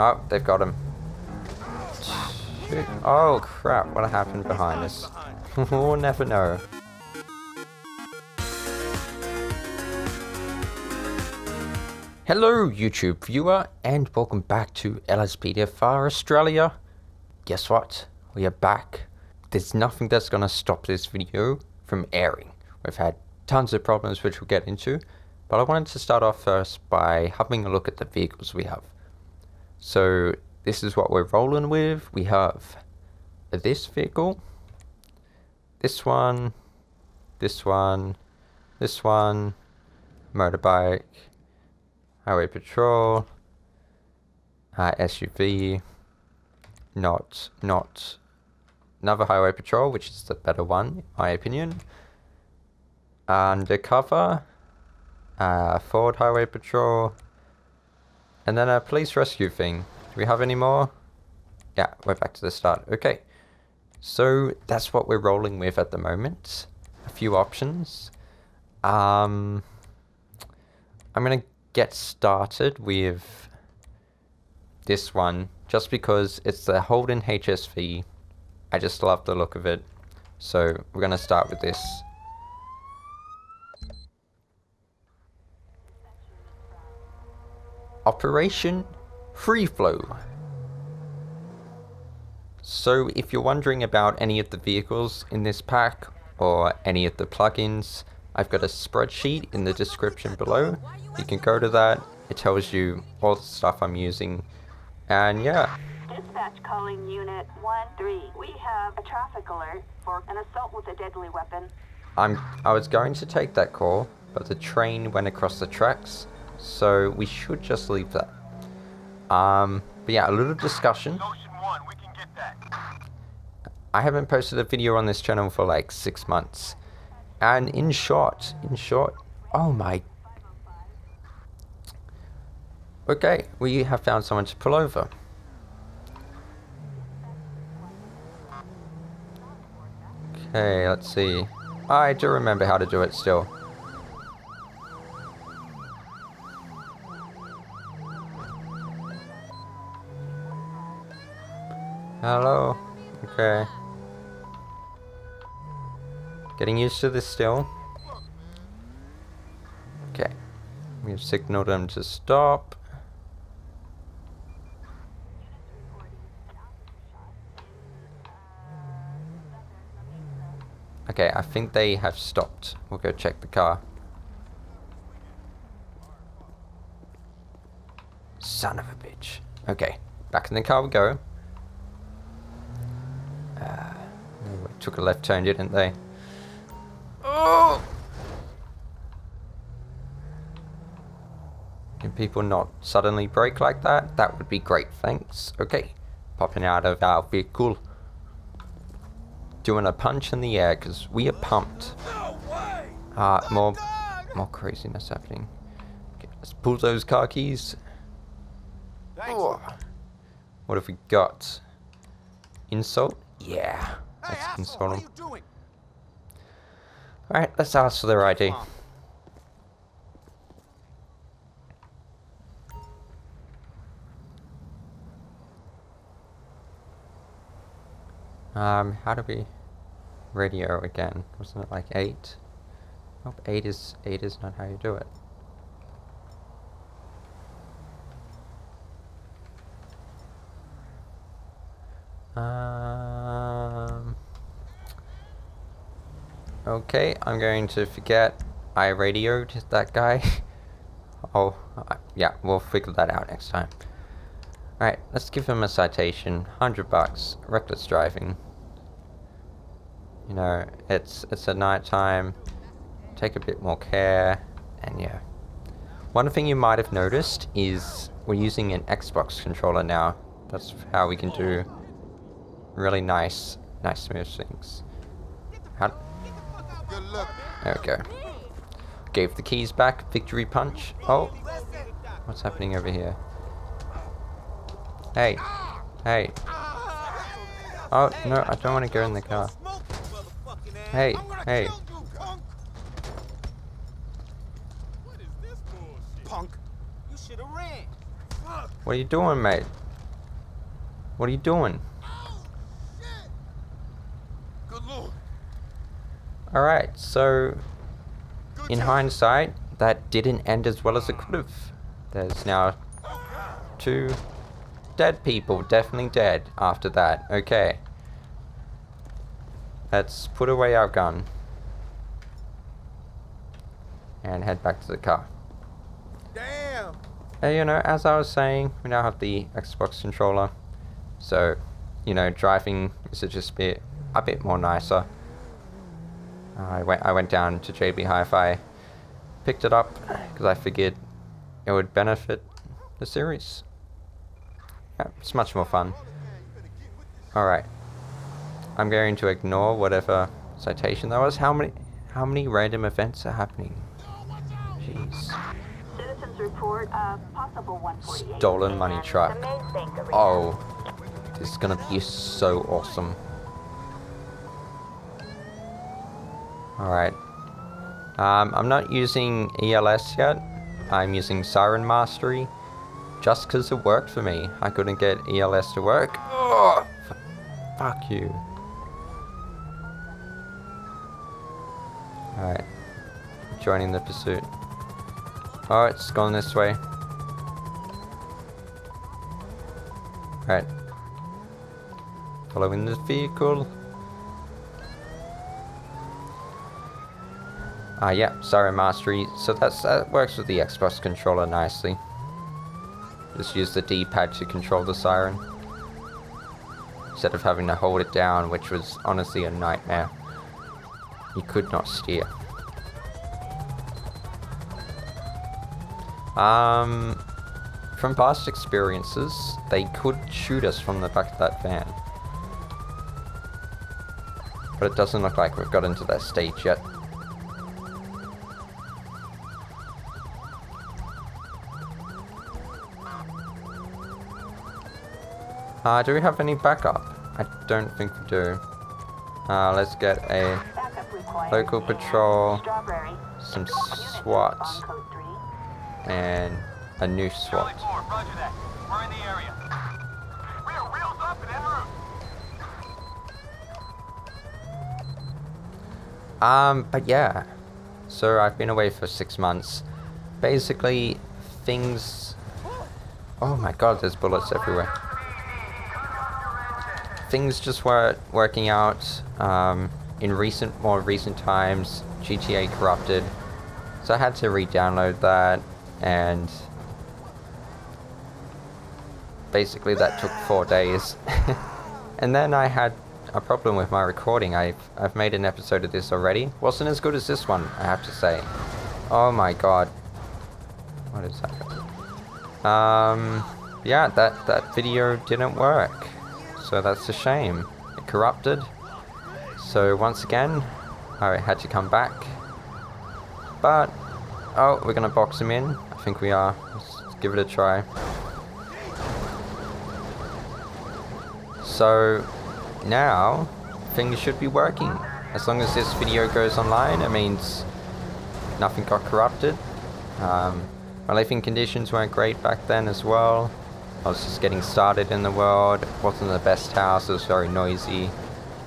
Oh, they've got him. Shoot. Oh crap, what happened behind us? We'll never know. Hello YouTube viewer, and welcome back to LSPDFR Australia. Guess what? We are back. There's nothing that's going to stop this video from airing. We've had tons of problems which we'll get into, but I wanted to start off first by having a look at the vehicles we have. So this is what we're rolling with. We have this vehicle, this one, this one, this one, motorbike, highway patrol, SUV, not another highway patrol, which is the better one in my opinion, undercover, Ford highway patrol, and then a police rescue thing. Do we have any more? Yeah, we're back to the start. Okay, so that's what we're rolling with at the moment. A few options. I'm gonna get started with this one just because it's the Holden HSV. I just love the look of it, so we're gonna start with this. Operation Free Flow. So if you're wondering about any of the vehicles in this pack or any of the plugins, I've got a spreadsheet in the description below. You can go to that. It tells you all the stuff I'm using. And yeah. Dispatch calling unit 1-3. We have a traffic alert for an assault with a deadly weapon. I was going to take that call, but the train went across the tracks, so we should just leave that. But yeah, a little discussion. Ocean 1, we can get that. I haven't posted a video on this channel for like 6 months. And in short, oh my. Okay, we have found someone to pull over. Okay, let's see. I do remember how to do it still. Hello. Okay. Getting used to this still. Okay. We've signaled him to stop. Okay, I think they have stopped. We'll go check the car. Son of a bitch. Okay, back in the car we go. Took a left turn, didn't they? Oh! Can people not suddenly brake like that? That would be great, thanks. Okay, popping out of our vehicle. Doing a punch in the air, because we are pumped. More craziness happening. Okay, let's pull those car keys. Oh. What have we got? Insult? Yeah. Let's console them. Alright, let's ask for their ID. How do we radio again? Wasn't it like 8? Oh, 8 is not how you do it. Okay, I'm going to forget I radioed that guy. Oh, yeah, we'll figure that out next time. Alright, let's give him a citation. $100, reckless driving. You know, it's at night time. Take a bit more care, and yeah. One thing you might have noticed is we're using an Xbox controller now. That's how we can do really nice smooth things. There we go. Gave the keys back. Victory punch. Oh, what's happening over here? Hey. Oh no, I don't want to go in the car. Hey. What are you doing, mate? What are you doing? Oh, shit. Good Lord. All right, so in hindsight, that didn't end as well as it could have. There's now 2 dead people, definitely dead after that. Okay. Let's put away our gun and head back to the car. Damn! And, you know, as I was saying, we now have the Xbox controller, so, you know, driving is just a bit more nicer. I went down to JB Hi-Fi, picked it up because I figured it would benefit the series. Yeah, it's much more fun. Alright. I'm going to ignore whatever citation that was. How many random events are happening? Jeez. Citizens report a possible 148. Stolen money truck. Oh, this is gonna be so awesome. All right. I'm not using ELS yet. I'm using Siren Mastery, just because it worked for me. I couldn't get ELS to work. Oh, fuck you. Alright, joining the pursuit. Oh, it's gone this way. Alright. Following the vehicle. Ah, yeah, Siren Mastery. So that works with the Xbox controller nicely. Just use the D-pad to control the siren, instead of having to hold it down, which was honestly a nightmare. You could not steer. From past experiences, they could shoot us from the back of that van. But it doesn't look like we've got into that stage yet. Do we have any backup? I don't think we do. Let's get a local patrol, some SWAT, and a new SWAT. But yeah, so I've been away for 6 months. Basically, things... Oh my god, there's bullets everywhere. Things just weren't working out. In more recent times, GTA corrupted, so I had to re-download that, and basically that took 4 days. And then I had a problem with my recording. I've made an episode of this already. Wasn't as good as this one, I have to say. Oh my god. What is that? Yeah, that video didn't work, so that's a shame. It corrupted. So once again, I had to come back, but, oh, we're gonna box him in. I think we are. Let's give it a try. So now things should be working. As long as this video goes online, it means nothing got corrupted. My living conditions weren't great back then as well. I was just getting started in the world. It wasn't the best house, it was very noisy.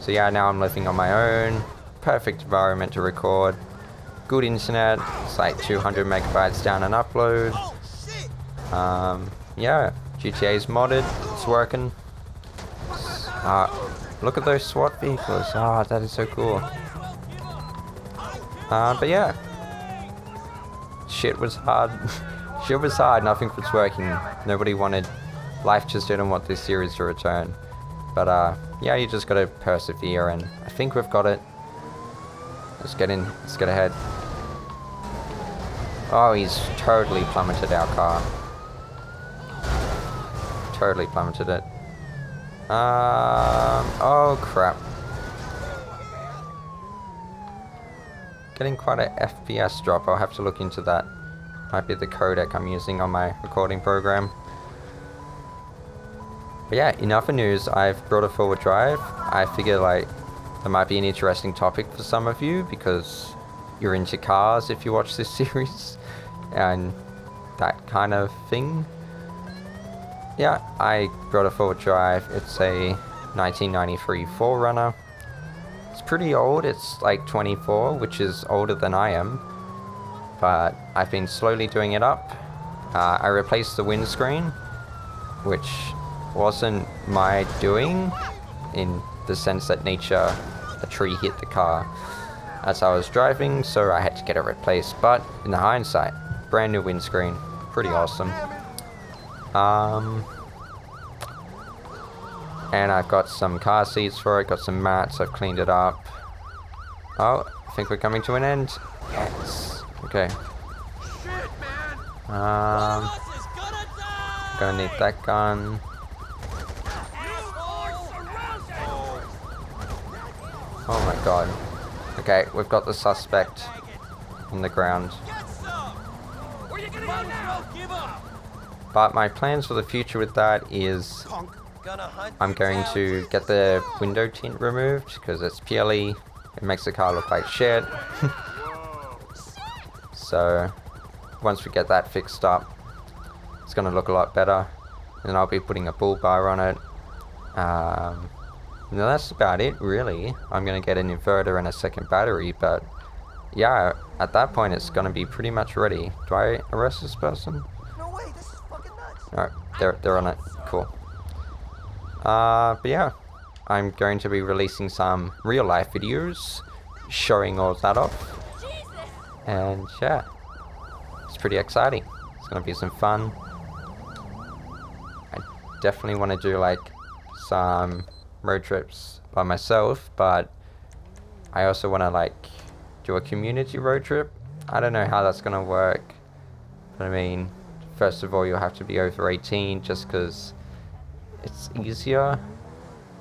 So yeah, now I'm living on my own, perfect environment to record, good internet, it's like 200 megabytes down and upload. Yeah, GTA's modded, it's working. Look at those SWAT vehicles, ah, that is so cool. But yeah, shit was hard, shit was hard, nothing was working, nobody wanted, life just didn't want this series to return. But yeah, you just gotta persevere, and I think we've got it. Let's get in, let's get ahead. Oh, he's totally plummeted our car. Totally plummeted it. Oh crap. Getting quite a FPS drop, I'll have to look into that. Might be the codec I'm using on my recording program. But yeah, in other news, I've brought a forward drive. I figure, like, that might be an interesting topic for some of you, because you're into cars if you watch this series, and that kind of thing. Yeah, I got a 4-drive. It's a 1993 4Runner. It's pretty old. It's like 24, which is older than I am. But I've been slowly doing it up. I replaced the windscreen, which wasn't my doing, in the sense that nature, a tree hit the car as I was driving, so I had to get it replaced. But in the hindsight, brand new windscreen, pretty awesome. And I've got some car seats for it, got some mats, I've cleaned it up. Oh, I think we're coming to an end. Yes. Okay. Gonna need that gun. Oh my god. Okay, we've got the suspect on the ground. But my plans for the future with that is I'm going to get the window tint removed because it's PLE. It makes the car look like shit. So once we get that fixed up, it's going to look a lot better, and I'll be putting a bull bar on it. No, that's about it really. I'm going to get an inverter and a second battery, but yeah, at that point it's going to be pretty much ready. Do I arrest this person? No way, this is fucking nuts. All right, they're on it. Cool. But yeah, I'm going to be releasing some real life videos showing all that off. And yeah, it's pretty exciting. It's going to be some fun. Definitely want to do like some road trips by myself, but I also want to like do a community road trip. I don't know how that's going to work, but I mean, first of all, you'll have to be over 18 just because it's easier,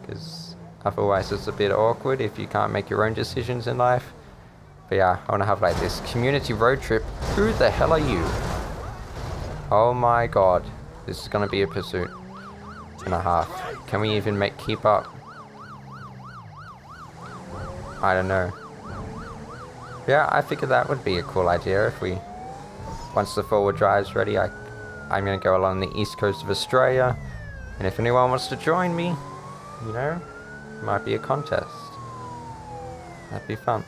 because otherwise it's a bit awkward if you can't make your own decisions in life. But yeah, I want to have like this community road trip. Who the hell are you? Oh my god, this is going to be a pursuit and a half. Can we even keep up? I don't know. Yeah, I figured that would be a cool idea if we, once the four-wheel drive's ready, I'm gonna go along the east coast of Australia, and if anyone wants to join me, you know, it might be a contest. That'd be fun.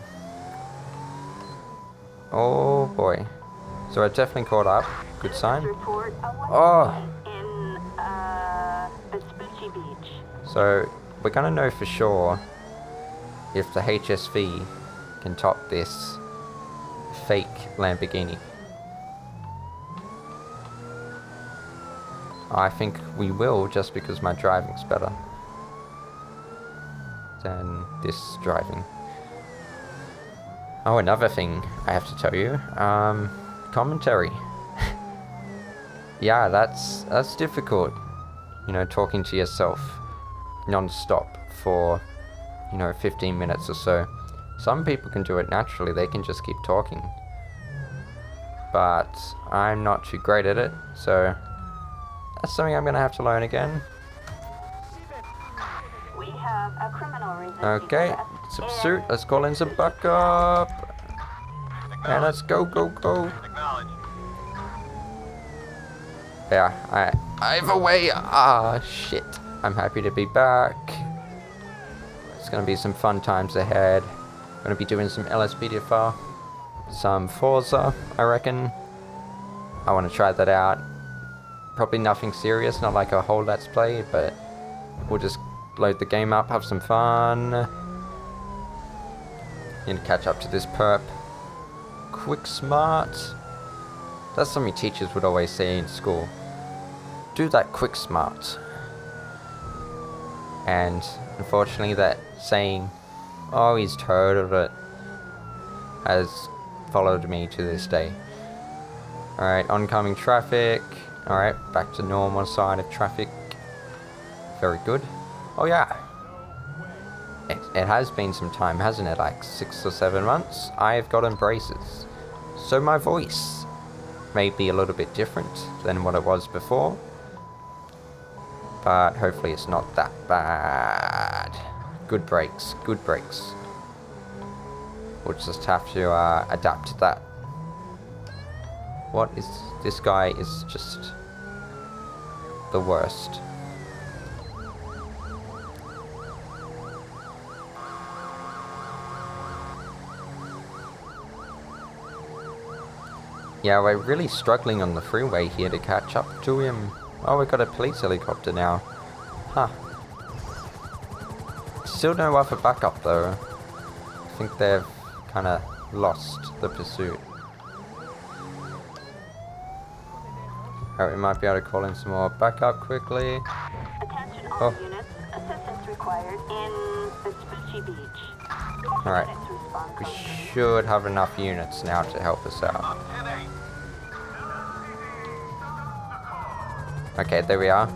Oh boy. So I've definitely caught up. Good sign. Oh! Beach. So we're gonna know for sure if the HSV can top this fake Lamborghini. I think we will, just because my driving's better than this driving. Oh, another thing I have to tell you, commentary. Yeah, that's difficult. You know, talking to yourself non-stop for, you know, 15 minutes or so. Some people can do it naturally, they can just keep talking. But I'm not too great at it, so that's something I'm going to have to learn again. We have a criminal. Okay, it's a pursuit, let's call in some backup. And let's go, go, go. Yeah, I've away. Ah, shit. I'm happy to be back. It's gonna be some fun times ahead. I'm gonna be doing some LSPDFR, some Forza, I reckon. I want to try that out. Probably nothing serious, not like a whole let's play, but we'll just load the game up, have some fun, and catch up to this perp. Quick smart. That's something teachers would always say in school. Do that quick smart. And unfortunately that saying, oh he's totaled it, has followed me to this day. Alright, oncoming traffic. Alright, back to normal side of traffic. Very good. Oh yeah. It has been some time, hasn't it? Like 6 or 7 months. I've gotten braces. So my voice may be a little bit different than what it was before, but hopefully it's not that bad. Good breaks, good breaks. We'll just have to adapt to that. What is this guy is just the worst. Yeah, we're really struggling on the freeway here to catch up to him. Oh, we've got a police helicopter now. Huh. Still no other backup though. I think they've kind of lost the pursuit. Alright, we might be able to call in some more backup quickly. Attention all units, assistance required in Spoochy Beach. Alright, we should have enough units now to help us out. Okay, there we are.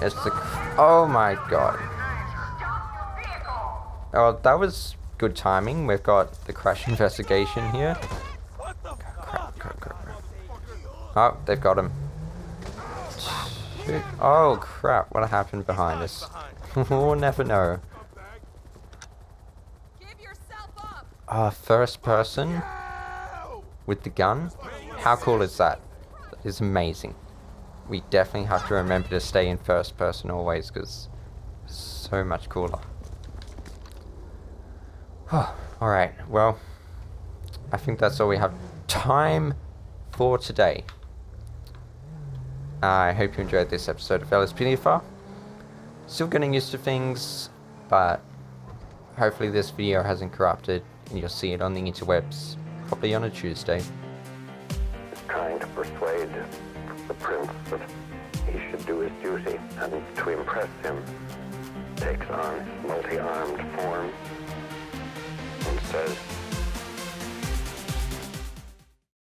It's the... Oh my god. Oh, that was good timing. We've got the crash investigation here. Oh, they've got him. Shoot. Oh crap, what happened behind us? We'll never know. First person with the gun? How cool is that? That is amazing. We definitely have to remember to stay in first person always, because it's so much cooler. Alright, well, I think that's all we have time for today. I hope you enjoyed this episode of LSPDFR. Still getting used to things, but hopefully this video hasn't corrupted and you'll see it on the interwebs, probably on a Tuesday. Trying to persuade the prince that he should do his duty, and to impress him, takes on his multi-armed form and says,